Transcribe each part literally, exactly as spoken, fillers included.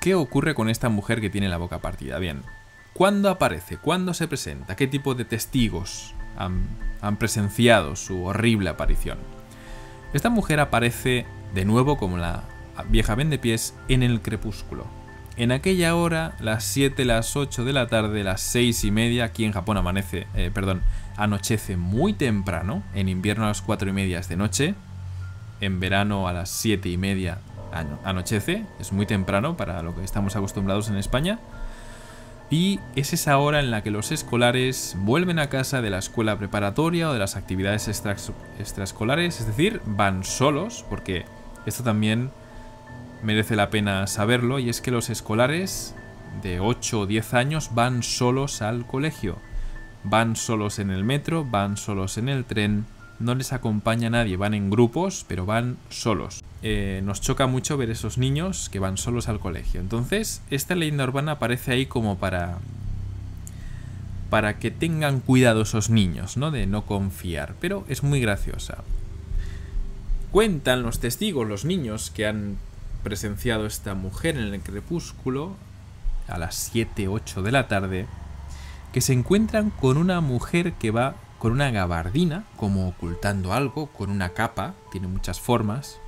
¿Qué ocurre con esta mujer que tiene la boca partida? Bien, ¿cuándo aparece? ¿Cuándo se presenta? ¿Qué tipo de testigos han, han presenciado su horrible aparición? Esta mujer aparece de nuevo como la vieja vendepiés en el crepúsculo. En aquella hora, las siete, las ocho de la tarde, las seis y media, aquí en Japón amanece, eh, perdón, anochece muy temprano, en invierno a las cuatro y media es de noche, en verano a las siete y media anochece, es muy temprano para lo que estamos acostumbrados en España, y es esa hora en la que los escolares vuelven a casa de la escuela preparatoria o de las actividades extraescolares, es decir, van solos, porque esto también merece la pena saberlo, y es que los escolares de ocho o diez años van solos al colegio. Van solos en el metro, van solos en el tren, no les acompaña nadie, van en grupos, pero van solos. Eh, nos choca mucho ver esos niños que van solos al colegio. Entonces, esta leyenda urbana aparece ahí como para, para que tengan cuidado esos niños, ¿no? De no confiar, pero es muy graciosa. Cuentan los testigos, los niños que han presenciado esta mujer en el crepúsculo a las siete u ocho de la tarde, que se encuentran con una mujer que va con una gabardina, como ocultando algo, con una capa, tiene muchas formas,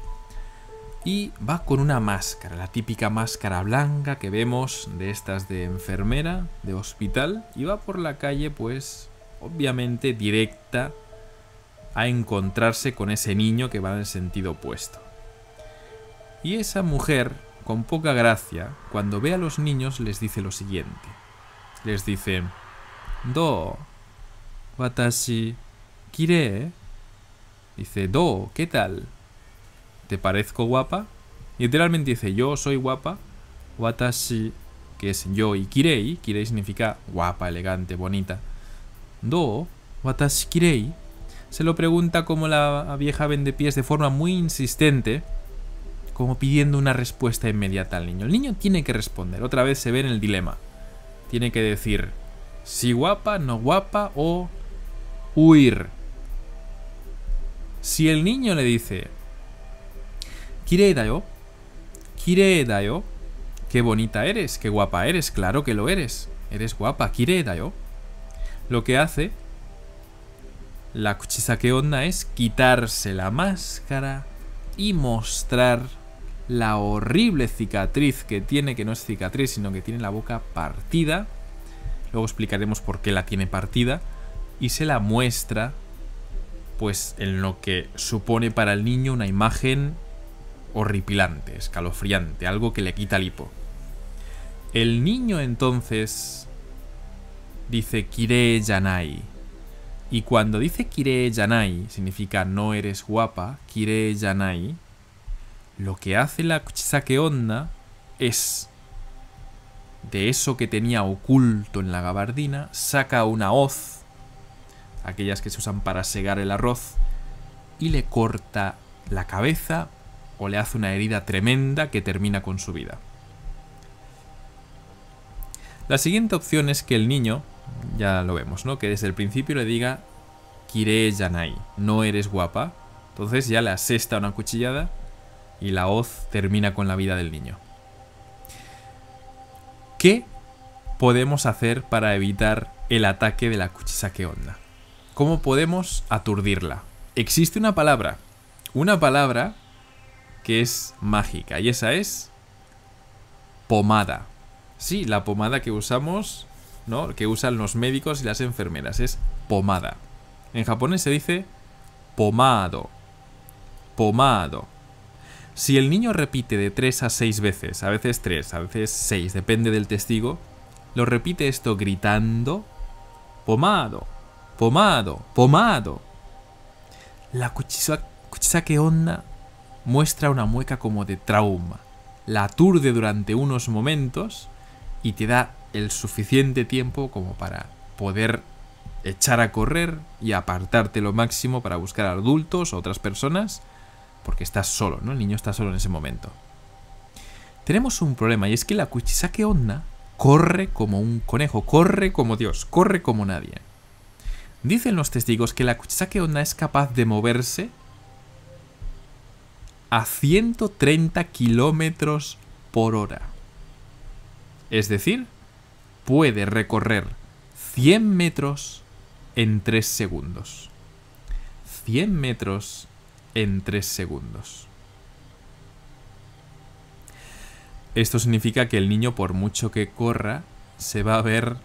y va con una máscara, la típica máscara blanca que vemos de estas de enfermera, de hospital, y va por la calle, pues, obviamente directa a encontrarse con ese niño que va en el sentido opuesto. Y esa mujer, con poca gracia, cuando ve a los niños les dice lo siguiente. Les dice: Do, watashi, kirei. Dice: Do, ¿qué tal? ¿Te parezco guapa? Y literalmente dice: yo soy guapa. Watashi, que es yo, y kirei. Kirei significa guapa, elegante, bonita. Do, watashi kirei. Se lo pregunta como la vieja vendepiés de forma muy insistente, como pidiendo una respuesta inmediata al niño. El niño tiene que responder. Otra vez se ve en el dilema. Tiene que decir si guapa, no guapa o huir. Si el niño le dice kirei dayo, kirei dayo, qué bonita eres, qué guapa eres, claro que lo eres, eres guapa, kirei dayo, lo que hace la Kuchisake Onna es quitarse la máscara y mostrar la horrible cicatriz que tiene, que no es cicatriz, sino que tiene la boca partida. Luego explicaremos por qué la tiene partida. Y se la muestra, pues, en lo que supone para el niño una imagen horripilante, escalofriante, algo que le quita el hipo. El niño entonces dice kirei janai. Y cuando dice kirei janai, significa no eres guapa, kirei janai, lo que hace la Kuchisake Onna es, de eso que tenía oculto en la gabardina, saca una hoz, aquellas que se usan para segar el arroz, y le corta la cabeza o le hace una herida tremenda que termina con su vida. La siguiente opción es que el niño, ya lo vemos, ¿no?, que desde el principio le diga kirei janai, no eres guapa. Entonces ya le asesta una cuchillada y la hoz termina con la vida del niño. ¿Qué podemos hacer para evitar el ataque de la Kuchisake Onna? ¿Cómo podemos aturdirla? Existe una palabra, una palabra que es mágica, y esa es pomada. Sí, la pomada que usamos, ¿no?, que usan los médicos y las enfermeras, es pomada. En japonés se dice pomado, pomado. Si el niño repite de tres a seis veces, a veces tres, a veces seis, depende del testigo, lo repite esto gritando pomado, pomado, pomado, la Kuchisake Onna muestra una mueca como de trauma, la aturde durante unos momentos y te da el suficiente tiempo como para poder echar a correr y apartarte lo máximo para buscar a adultos o otras personas, porque estás solo, ¿no? El niño está solo en ese momento. Tenemos un problema, y es que la Kuchisake Onna corre como un conejo, corre como Dios, corre como nadie. Dicen los testigos que la Kuchisake Onna es capaz de moverse a ciento treinta kilómetros por hora. Es decir, puede recorrer cien metros en tres segundos. cien metros en tres segundos. Esto significa que el niño, por mucho que corra, se va a ver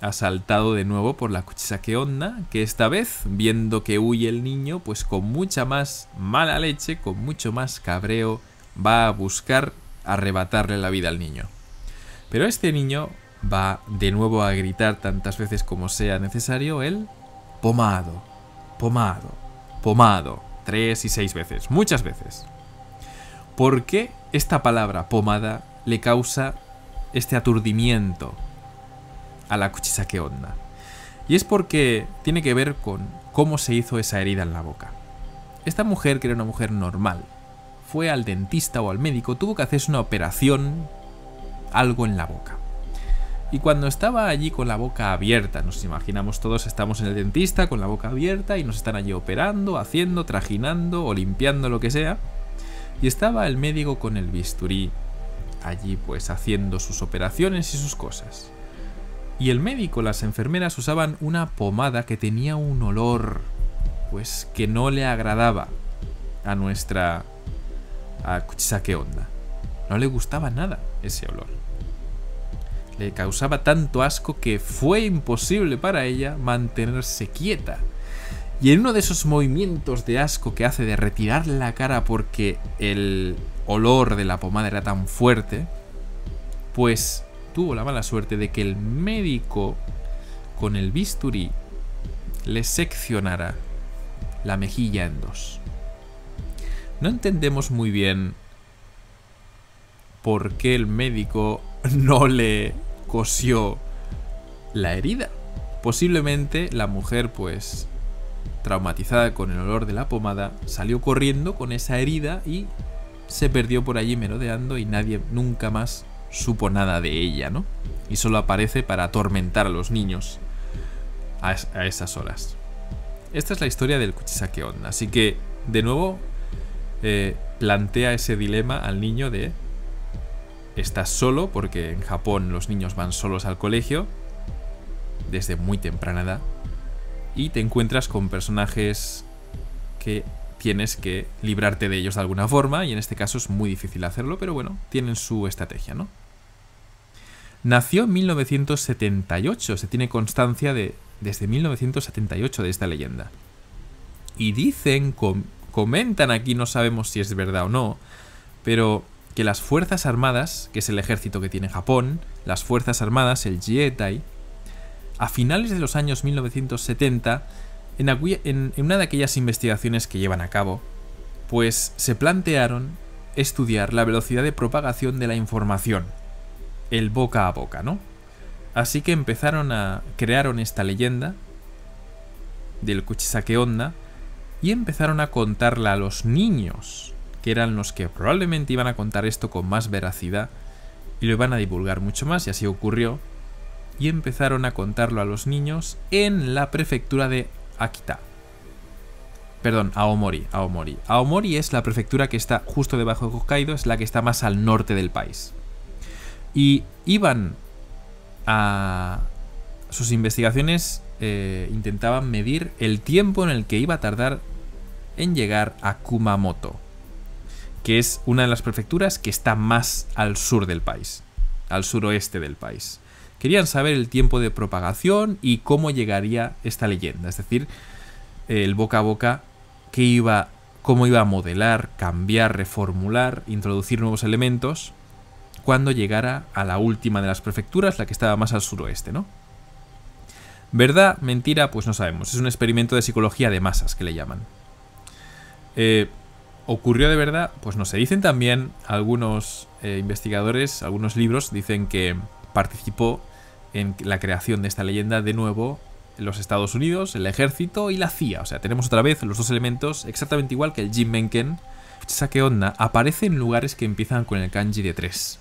asaltado de nuevo por la Kuchisake Onna, que esta vez, viendo que huye el niño, pues con mucha más mala leche, con mucho más cabreo, va a buscar arrebatarle la vida al niño. Pero este niño va de nuevo a gritar tantas veces como sea necesario el pomado, pomado, pomado, tres y seis veces, muchas veces. ¿Por qué esta palabra pomada le causa este aturdimiento a la Kuchisake Onna? Y es porque tiene que ver con cómo se hizo esa herida en la boca. Esta mujer, que era una mujer normal, fue al dentista o al médico, tuvo que hacerse una operación, algo en la boca. Y cuando estaba allí con la boca abierta, nos imaginamos todos, estamos en el dentista con la boca abierta y nos están allí operando, haciendo, trajinando o limpiando lo que sea. Y estaba el médico con el bisturí allí, pues haciendo sus operaciones y sus cosas. Y el médico, las enfermeras usaban una pomada que tenía un olor, pues que no le agradaba a nuestra a Kuchisake Onna. No le gustaba nada ese olor. Le causaba tanto asco que fue imposible para ella mantenerse quieta. Y en uno de esos movimientos de asco que hace de retirar la cara porque el olor de la pomada era tan fuerte, pues tuvo la mala suerte de que el médico con el bisturí le seccionara la mejilla en dos. No entendemos muy bien por qué el médico no le cosió la herida. Posiblemente la mujer, pues traumatizada con el olor de la pomada, salió corriendo con esa herida y se perdió por allí merodeando y nadie nunca más supo nada de ella, ¿no? Y solo aparece para atormentar a los niños a, a esas horas. Esta es la historia del Kuchisake Onna. Así que, de nuevo, eh, plantea ese dilema al niño de... Estás solo, porque en Japón los niños van solos al colegio desde muy temprana edad, y te encuentras con personajes que tienes que librarte de ellos de alguna forma, y en este caso es muy difícil hacerlo, pero bueno, tienen su estrategia, ¿no? Nació en mil novecientos setenta y ocho, se tiene constancia de desde mil novecientos setenta y ocho de esta leyenda. Y dicen, com- comentan aquí, no sabemos si es verdad o no, pero que las Fuerzas Armadas, que es el ejército que tiene Japón, las Fuerzas Armadas, el Jietai, a finales de los años mil novecientos setenta, en, en, en una de aquellas investigaciones que llevan a cabo, pues se plantearon estudiar la velocidad de propagación de la información, el boca a boca, ¿no? Así que empezaron a... crearon esta leyenda del Kuchisake Onna y empezaron a contarla a los niños, que eran los que probablemente iban a contar esto con más veracidad y lo iban a divulgar mucho más, y así ocurrió. Y empezaron a contarlo a los niños en la prefectura de Akita. Perdón, Aomori, Aomori. Aomori es la prefectura que está justo debajo de Hokkaido, es la que está más al norte del país. Y iban a... Sus investigaciones eh, intentaban medir el tiempo en el que iba a tardar en llegar a Kumamoto, que es una de las prefecturas que está más al sur del país, al suroeste del país. Querían saber el tiempo de propagación y cómo llegaría esta leyenda, es decir, el boca a boca, que iba, cómo iba a modelar, cambiar, reformular, introducir nuevos elementos cuando llegara a la última de las prefecturas, la que estaba más al suroeste, ¿no? ¿Verdad? ¿Mentira? Pues no sabemos. Es un experimento de psicología de masas, que le llaman. Eh, ¿Ocurrió de verdad? Pues no sé. Dicen también algunos eh, investigadores, algunos libros, dicen que participó en la creación de esta leyenda de nuevo en los Estados Unidos, el ejército y la C I A. O sea, tenemos otra vez los dos elementos exactamente igual que el Jinmenken. Kuchisake Onna aparece en lugares que empiezan con el kanji de tres,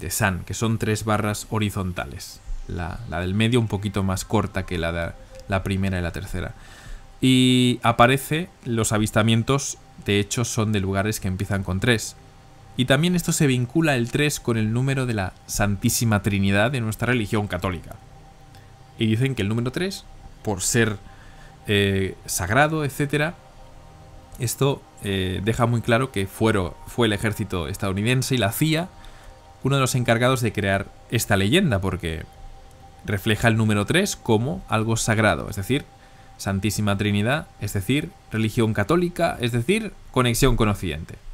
de san, que son tres barras horizontales. La, la del medio un poquito más corta que la de la primera y la tercera. Y aparece, los avistamientos de hecho son de lugares que empiezan con tres. Y también esto se vincula el tres con el número de la Santísima Trinidad de nuestra religión católica. Y dicen que el número tres, por ser eh, sagrado, etcétera, esto eh, deja muy claro que fuero, fue el ejército estadounidense y la C I A uno de los encargados de crear esta leyenda, porque refleja el número tres como algo sagrado, es decir, Santísima Trinidad, es decir, religión católica, es decir, conexión con Occidente.